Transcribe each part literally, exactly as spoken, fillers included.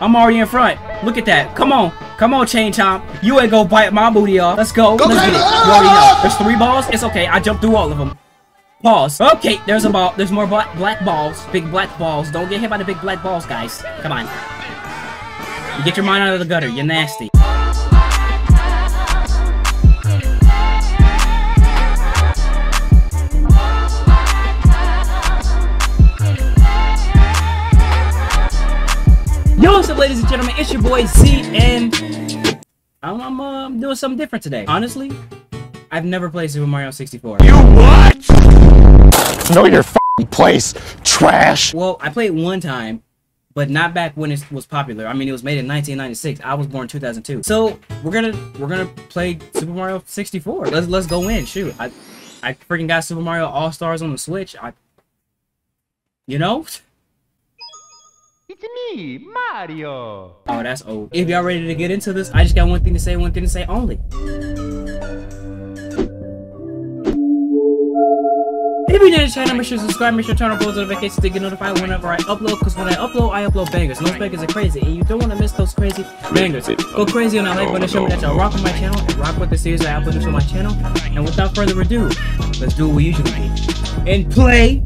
I'm already in front. Look at that. Come on. Come on, Chain Chomp. You ain't gonna bite my booty off. Let's go. go Let's get it. You already know. There's three balls. It's okay. I jumped through all of them. Pause. Okay, there's a ball. There's more black, black balls. Big black balls. Don't get hit by the big black balls, guys. Come on. You get your mind out of the gutter. You're nasty. Yo, what's up, ladies and gentlemen? It's your boy C N. I'm, I'm uh, doing something different today. Honestly, I've never played Super Mario sixty-four. You what? Know your f***ing place, trash. Well, I played one time, but not back when it was popular. I mean, it was made in nineteen ninety-six. I was born in two thousand two. So we're gonna we're gonna play Super Mario sixty-four. Let's let's go in. Shoot, I I freaking got Super Mario All-Stars on the Switch. I, you know. It's me, Mario! Oh, that's old. If y'all ready to get into this, I just got one thing to say, one thing to say only. If you're new to the channel, make sure to subscribe, make sure to turn on post notifications to get notified whenever I upload, because when I upload, I upload bangers. And those bangers are crazy, and you don't want to miss those crazy bangers. Go crazy on that like button, show me that y'all rock with my channel, and rock with the series that I publish on my channel. And without further ado, let's do what we usually do. And play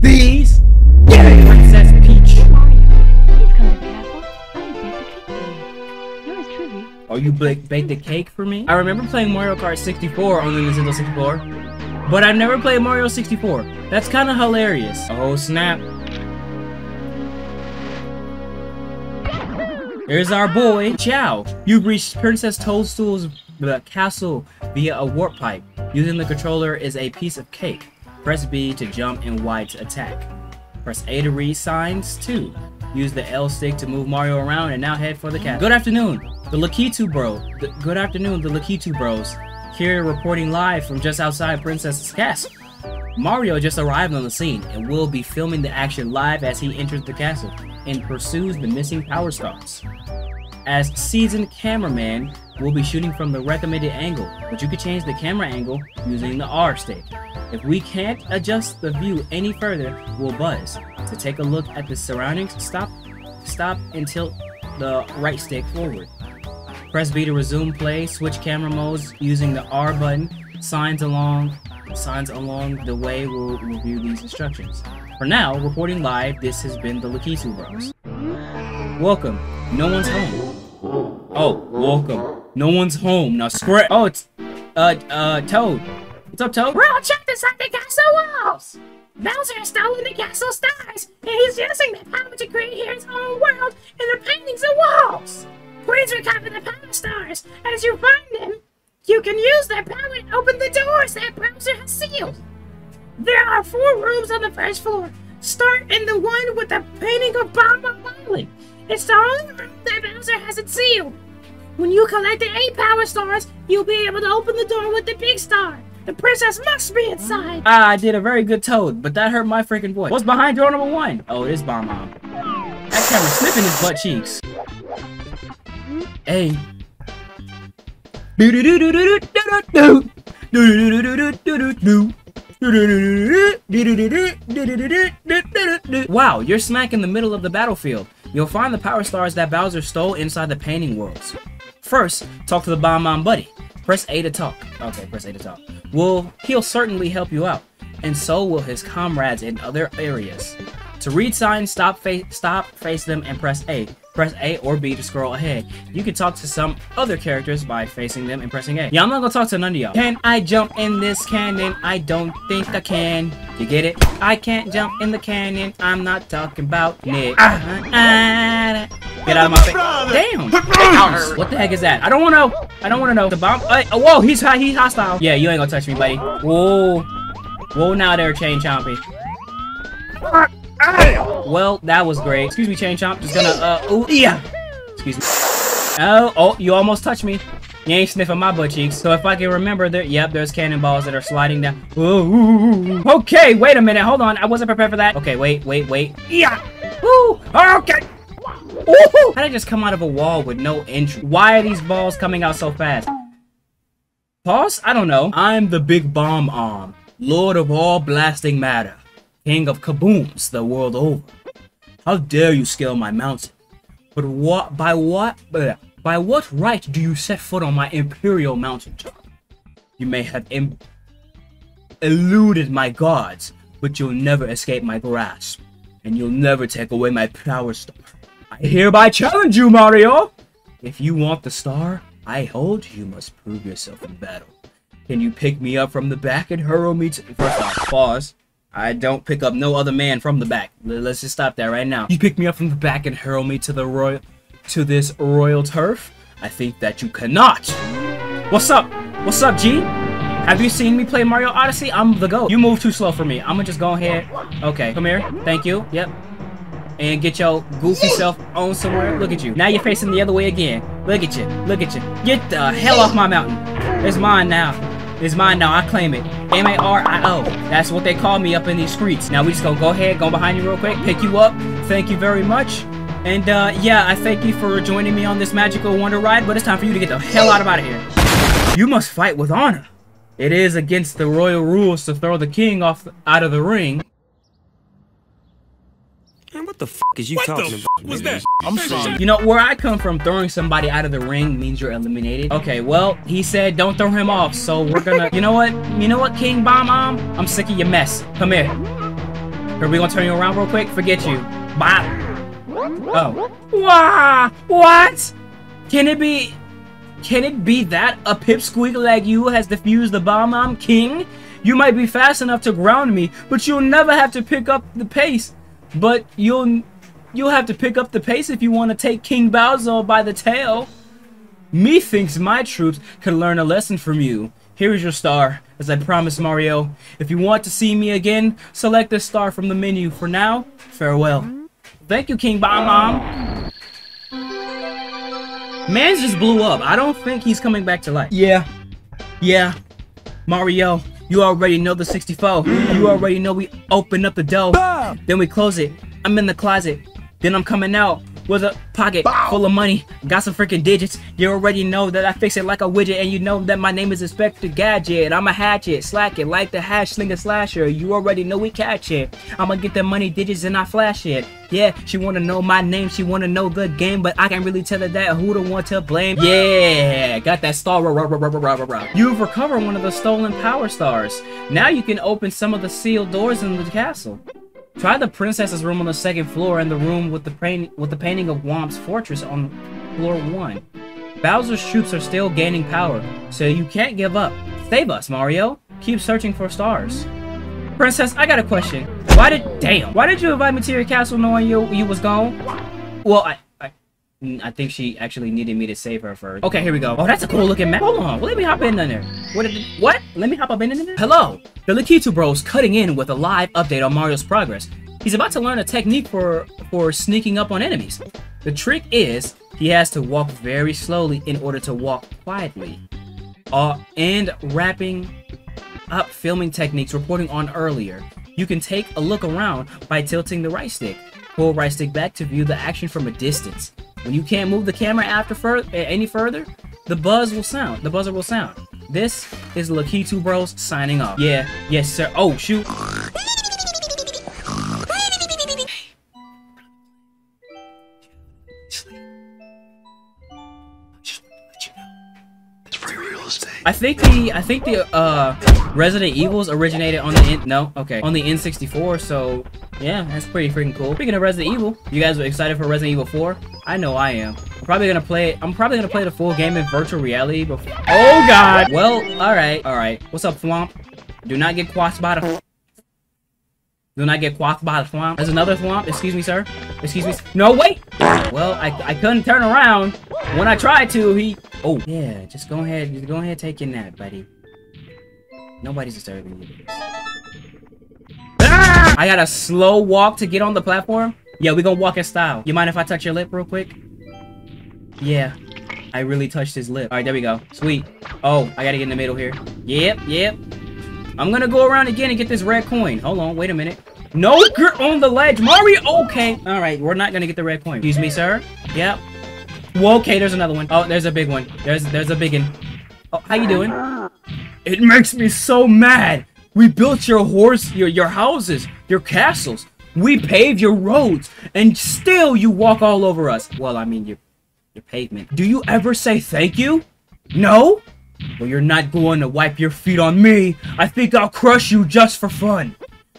these games! Princess Oh, you baked the cake for me? I remember playing Mario Kart sixty-four on the Nintendo sixty-four, but I've never played Mario sixty-four. That's kind of hilarious. Oh, snap. Here's our boy, Chow. You've reached Princess Toadstool's uh, castle via a warp pipe. Using the controller is a piece of cake. Press B to jump and Y to attack. Press A to read signs, too. Use the L stick to move Mario around and now head for the castle. Good afternoon. The Lakitu Bros. Good afternoon, the Lakitu Bros. Here reporting live from just outside Princess's castle. Mario just arrived on the scene and will be filming the action live as he enters the castle and pursues the missing power stones. As seasoned cameraman, we'll be shooting from the recommended angle, but you can change the camera angle using the R stick. If we can't adjust the view any further, we'll buzz. To take a look at the surroundings, stop, stop and tilt the right stick forward. Press B to resume play, switch camera modes using the R button. Signs along, signs along the way will review these instructions. For now, reporting live, this has been the Lakitu Bros. Welcome, no one's home. Oh, welcome, no one's home. Now scratch. Oh, it's, uh, uh, Toad. What's up, Toad? Bro, check this out, they got some walls. Bowser has stolen the castle stars, and he's using that power to create his own world in the paintings and walls. Please recover the power stars. As you find them, you can use their power and open the doors that Bowser has sealed. There are four rooms on the first floor. Start in the one with the painting of Bob-omb. It's the only room that Bowser hasn't sealed. When you collect the eight power stars, you'll be able to open the door with the big star. The princess must be inside. I did a very good Toad, but that hurt my freaking voice. What's behind door number one? Oh, it is Bob-omb. That camera sniffing his butt cheeks. Hey. Wow, you're smack in the middle of the battlefield. You'll find the power stars that Bowser stole inside the painting worlds. First, talk to the Bob-omb buddy. Press A to talk. Okay, press A to talk. Well, he'll certainly help you out, and so will his comrades in other areas. To read signs, stop face, stop, face them, and press A. Press A or B to scroll ahead. You can talk to some other characters by facing them and pressing A. Yeah, I'm not gonna talk to none of y'all. Can I jump in this cannon? I don't think I can. You get it? I can't jump in the cannon. I'm not talking about Nick. Ah. Get out of my face. Damn. What the heck is that? I don't wanna know. I don't wanna know. The bomb. Uh, oh, whoa, he's, he's hostile. Yeah, you ain't gonna touch me, buddy. Whoa. Whoa, now there, Chain Chompy. Well, that was great. Excuse me, Chain Chomp. Just gonna, uh, ooh, yeah. Excuse me. Oh, oh, you almost touched me. You ain't sniffing my butt cheeks. So if I can remember, there, yep, there's cannonballs that are sliding down. Ooh. Okay, wait a minute. Hold on. I wasn't prepared for that. Okay, wait, wait, wait. Yeah. Ooh. Okay. Ooh. How'd I just come out of a wall with no entry? Why are these balls coming out so fast? Pause? I don't know. I'm the big Bob-omb, lord of all blasting matter. King of kabooms the world over. How dare you scale my mountain? But what by what bleh, by what right do you set foot on my imperial mountaintop? You may have im eluded my guards, but you'll never escape my grasp, and you'll never take away my power star. I hereby challenge you, Mario! If you want the star I hold, you must prove yourself in battle. Can you pick me up from the back and hurl me to— First off, pause. I don't pick up no other man from the back. Let's just stop that right now. You pick me up from the back and hurl me to the royal— to this royal turf? I think that you cannot. What's up? What's up, G? Have you seen me play Mario Odyssey? I'm the GOAT. You move too slow for me. I'm gonna just go ahead. Okay, come here. Thank you. Yep. And get your goofy self on somewhere. Look at you. Now you're facing the other way again. Look at you. Look at you. Get the hell off my mountain. It's mine now. It's mine now. I claim it. M A R I O. That's what they call me up in these streets. Now we just gonna go ahead, go behind you real quick, pick you up. Thank you very much. And uh, yeah, I thank you for joining me on this magical wonder ride, but it's time for you to get the hell out of out of here. You must fight with honor. It is against the royal rules to throw the king off out of the ring. Man, what the f is you what talking the f about? Was that? I'm sorry. You know, where I come from, throwing somebody out of the ring means you're eliminated. Okay, well, he said don't throw him off, so we're gonna... You know what? You know what, King Bob-omb? I'm sick of your mess. Come here. Are we gonna turn you around real quick? Forget you. Bye. Oh. Wah! What? Can it be... Can it be that a pipsqueak like you has defused the Bob-omb King? You might be fast enough to ground me, but you'll never have to pick up the pace. But you'll you'll have to pick up the pace if you want to take King Bowser by the tail. Methinks my troops could learn a lesson from you. Here is your star, as I promised, Mario. If you want to see me again, select this star from the menu. For now, farewell. Thank you, King Bob-omb. Man just blew up. I don't think he's coming back to life. Yeah. Yeah. Mario. You already know the sixty-four. You already know we open up the door, Bob. Then we close it. I'm in the closet. Then I'm coming out with a pocket Bob. Full of money. Got some freaking digits. You already know that I fix it like a widget, and you know that my name is Inspector Gadget. I'm a hatchet, slack it like the hash slinger slasher. You already know we catch it. I'ma get the money digits and I flash it. Yeah, she wanna know my name. She wanna know good game, but I can't really tell her that. Who the one to blame? Yeah, got that star. You've recovered one of the stolen power stars. Now you can open some of the sealed doors in the castle. Try the princess's room on the second floor and the room with the pain with the painting of Thwomp's fortress on floor one. Bowser's troops are still gaining power, so you can't give up. Save us, Mario. Keep searching for stars. Princess, I got a question. Why did damn? Why did you invite me to your castle knowing you you was gone? Well, I I, I think she actually needed me to save her first. Okay, here we go. Oh, that's a cool looking map. Hold on, well, let me hop in there. What? Did, what? Let me hop up in there. Hello, the Lakitu Bros cutting in with a live update on Mario's progress. He's about to learn a technique for for sneaking up on enemies. The trick is he has to walk very slowly in order to walk quietly. Uh, and wrapping up filming techniques reporting on earlier. You can take a look around by tilting the right stick. Pull right stick back to view the action from a distance. When you can't move the camera after fur any further, the buzz will sound. The buzzer will sound. This is Lakitu Bros signing off. Yeah, yes sir. Oh shoot. I think the I think the uh Resident Evils originated on the N no okay on the N sixty-four, so yeah, that's pretty freaking cool. Speaking of Resident Evil, you guys are excited for Resident Evil four? I know I am. I'm probably gonna play it. I'm probably gonna play the full game in virtual reality before— Oh God! Well, all right, all right. What's up, Thwomp? Do not get quaffed by the do not get quaffed by the Thwomp. There's another Thwomp. Excuse me, sir. Excuse me. No wait. Well, I I couldn't turn around. When I tried to, he— Oh yeah, just go ahead, just go ahead, take your nap, buddy. Nobody's disturbing you. Ah! I got a slow walk to get on the platform. Yeah, we gonna walk in style. You mind if I touch your lip real quick? Yeah, I really touched his lip. All right, there we go. Sweet. Oh, I gotta get in the middle here. Yep, yep. I'm gonna go around again and get this red coin. Hold on, wait a minute. No, you're on the ledge, Mario. Okay. All right, we're not gonna get the red coin. Excuse me, sir. Yep. Well, okay, there's another one. Oh, there's a big one. There's there's a big one. Oh, how you doing? It makes me so mad. We built your horse, your your houses, your castles. We pave your roads, and still you walk all over us. Well, I mean, your, your pavement. Do you ever say thank you? No? Well, you're not going to wipe your feet on me. I think I'll crush you just for fun.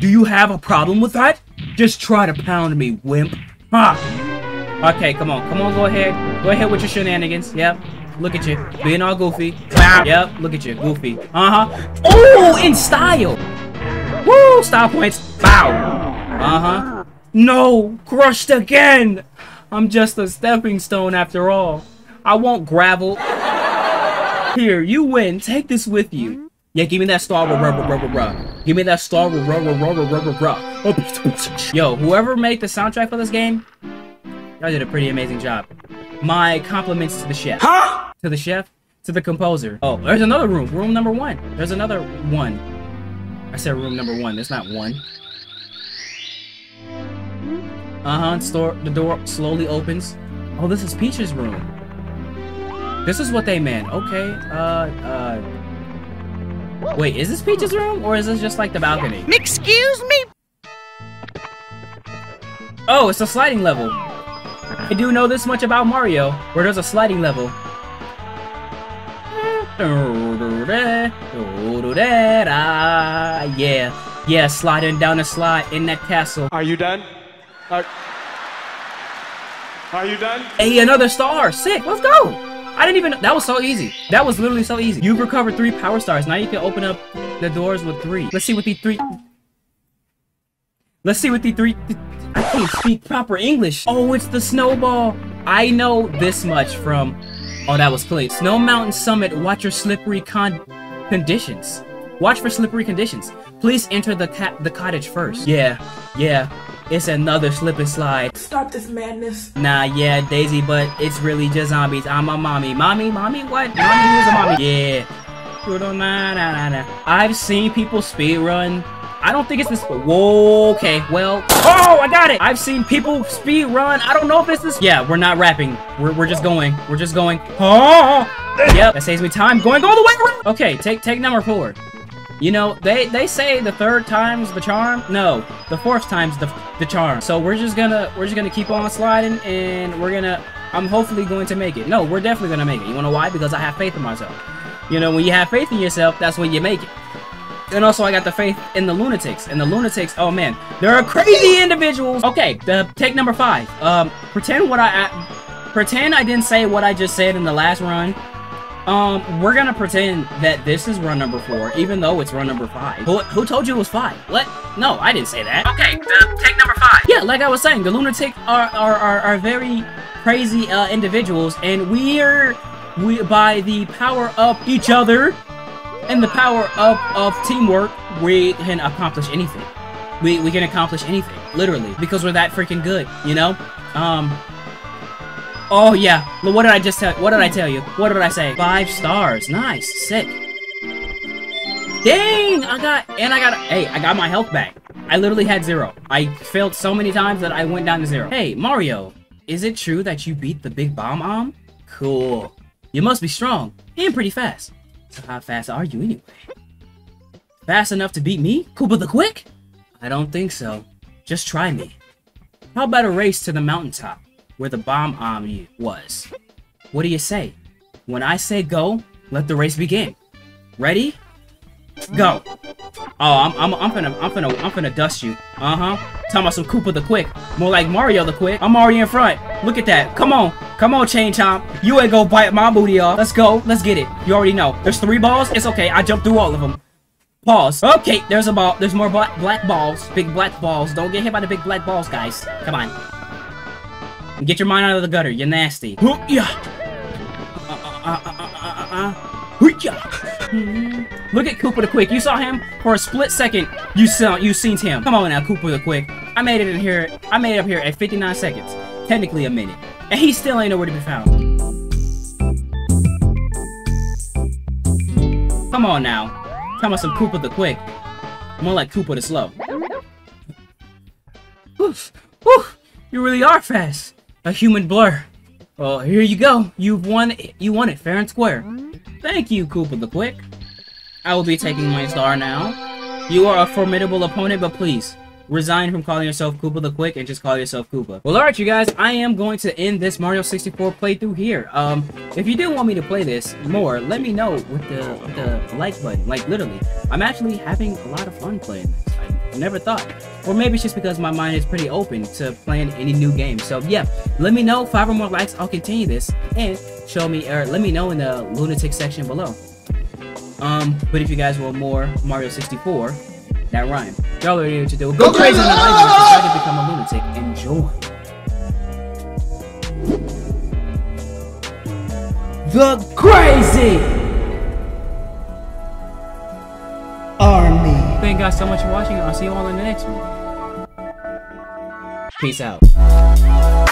Do you have a problem with that? Just try to pound me, wimp. Ha! Okay, come on. Come on, go ahead. Go ahead with your shenanigans. Yep. Look at you. Being all goofy. Yep, look at you. Goofy. Uh-huh. Oh, in style! Woo! Style points. Bow! Uh-huh. No! Crushed again! I'm just a stepping stone after all. I won't gravel. Here, you win. Take this with you. Yeah, give me that star with rubber rubber rubber. Give me that star with rubber rubber rubber rubber. Yo, whoever made the soundtrack for this game, y'all did a pretty amazing job. My compliments to the chef. Huh? To the chef? To the composer. Oh, there's another room. Room number one. There's another one. I said room number one. There's not one. Uh-huh. Store, the door slowly opens. Oh, this is Peach's room. This is what they meant. Okay. Uh, uh. Wait, is this Peach's room? Or is this just like the balcony? Excuse me? Oh, it's a sliding level. I do know this much about Mario, where there's a sliding level. Yeah. Yeah, sliding down a slide in that castle. Are you done? Are, are you done? Hey, another star! Sick! Let's go! I didn't even... That was so easy. That was literally so easy. You've recovered three power stars. Now you can open up the doors with three. Let's see what the three... Let's see what the three... I can't speak proper English. Oh, it's the snowball. I know this much from... Oh, that was clean. Snow Mountain Summit. Watch your slippery con... conditions. Watch for slippery conditions. Please enter the ca the cottage first. Yeah. Yeah. It's another slip and slide. Stop this madness. Nah, yeah, Daisy, but it's really just zombies. I'm a mommy. Mommy? Mommy? What? Mommy? Who's a mommy? Yeah. I've seen people speedrun. I don't think it's this. Whoa, okay. Well. Oh, I got it. I've seen people speedrun. I don't know if it's this. Yeah, we're not rapping. We're, we're just going. We're just going. Oh. Yep, that saves me time. Going all the way around. Okay, take, take number four. You know, they, they say the third time's the charm. No, the fourth time's the, the charm. So we're just gonna, we're just gonna keep on sliding, and we're gonna, I'm hopefully going to make it. No, we're definitely gonna make it. You wanna know why? Because I have faith in myself. You know, when you have faith in yourself, that's when you make it. And also, I got the faith in the lunatics. And the lunatics, oh man, they're crazy individuals. Okay, the take number five. Um, pretend what I, I, pretend I didn't say what I just said in the last run. Um, we're gonna pretend that this is run number four, even though it's run number five. Who, who told you it was five? What? No, I didn't say that. Okay, the, take number five. Yeah, like I was saying, the lunatics are are, are, are very crazy uh, individuals, and we're, we, by the power of each other and the power of, of teamwork, we can accomplish anything. We, we can accomplish anything, literally, because we're that freaking good, you know? Um... Oh yeah, what did I just tell- what did I tell you? What did I say? Five stars, nice, sick. Dang, I got- and I got- hey, I got my health back. I literally had zero. I failed so many times that I went down to zero. Hey, Mario, is it true that you beat the big Bob-omb? Cool. You must be strong, and pretty fast. So how fast are you anyway? Fast enough to beat me? Koopa the Quick? I don't think so. Just try me. How about a race to the mountaintop? Where the Bob-omb was. What do you say? When I say go, let the race begin. Ready? Go! Oh, I'm I'm I'm finna I'm finna I'm finna dust you. Uh-huh. Talking about some Koopa the Quick. More like Mario the Quick. I'm already in front. Look at that. Come on. Come on, Chain Chomp. You ain't gonna bite my booty off. Let's go. Let's get it. You already know. There's three balls. It's okay. I jumped through all of them. Pause. Okay, there's a ball. There's more black black balls. Big black balls. Don't get hit by the big black balls, guys. Come on. Get your mind out of the gutter, you're nasty. Look at Koopa the Quick. You saw him for a split second. You saw, you seen him. Come on now, Koopa the Quick. I made it in here. I made it up here at fifty-nine seconds, technically a minute, and he still ain't nowhere to be found. Come on now, talking about some Koopa the Quick. More like Koopa the Slow. Oof, oof. You really are fast. A human blur. Well, here you go. You've won it. You won it fair and square. Thank you, Koopa the Quick. I will be taking my star now. You are a formidable opponent, but please, resign from calling yourself Koopa the Quick and just call yourself Koopa. Well, alright, you guys, I am going to end this Mario sixty-four playthrough here. Um, if you do want me to play this more, let me know with the, the like button. Like, literally, I'm actually having a lot of fun playing this. I never thought. Or maybe it's just because my mind is pretty open to playing any new game. So, yeah, let me know. Five or more likes, I'll continue this. And show me, or let me know in the lunatic section below. Um, but if you guys want more Mario sixty-four, that rhyme. Y'all already know what to do. Go crazy on the like button and try to become a lunatic. Enjoy. The crazy army. Thank you guys so much for watching. I'll see you all in the next one. Peace out.